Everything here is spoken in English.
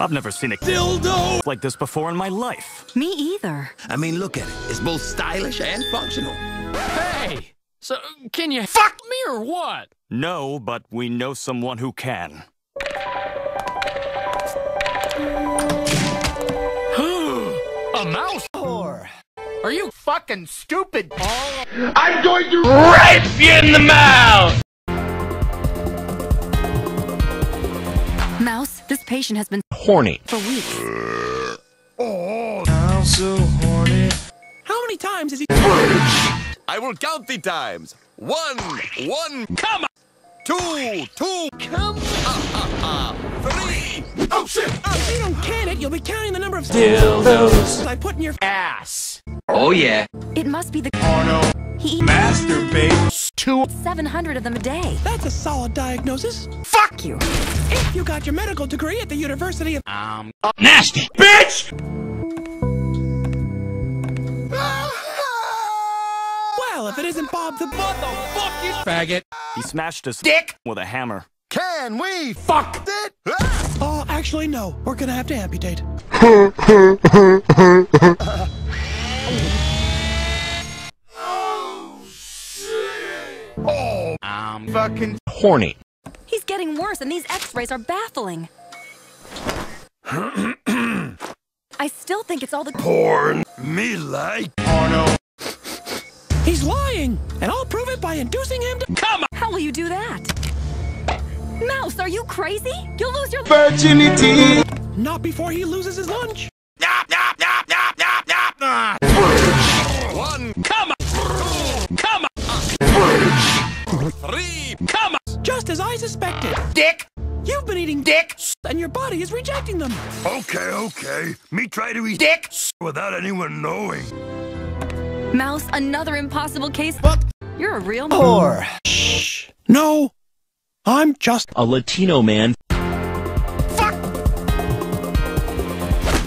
I've never seen a dildo like this before in my life. Me either. I mean, look at it. It's both stylish and functional. Hey! So, can you fuck me or what? No, but we know someone who can. A mouse whore. Are you fucking stupid? I'm going to rape you in the mouth! Mouse, this patient has been horny for weeks. Oh, I'm so horny. How many times is he? I will count the times. One, come on. Two, come on. Three. Oh shit! If you don't count it, you'll be counting the number of dildos I put in your ass. Oh yeah. It must be the porno. He masturbates to 700 of them a day. That's a solid diagnosis. Fuck you. If you got your medical degree at the University of nasty bitch. Well, if it isn't Bob the motherfucking faggot, he smashed his dick with a hammer. Can we fuck it? Oh, actually no. We're gonna have to amputate. I'm fucking horny. He's getting worse and these x-rays are baffling. I still think it's all the porn. Me like porno. He's lying, and I'll prove it by inducing him to come on. How will you do that? Mouse, are you crazy? You'll lose your virginity. Not before he loses his lunch. One, come on. Three, come on! Just as I suspected. Dick! You've been eating dicks, and your body is rejecting them. Okay. Me try to eat dicks without anyone knowing. Mouse, another impossible case. What? You're a real whore. Shh. No, I'm just a Latino man.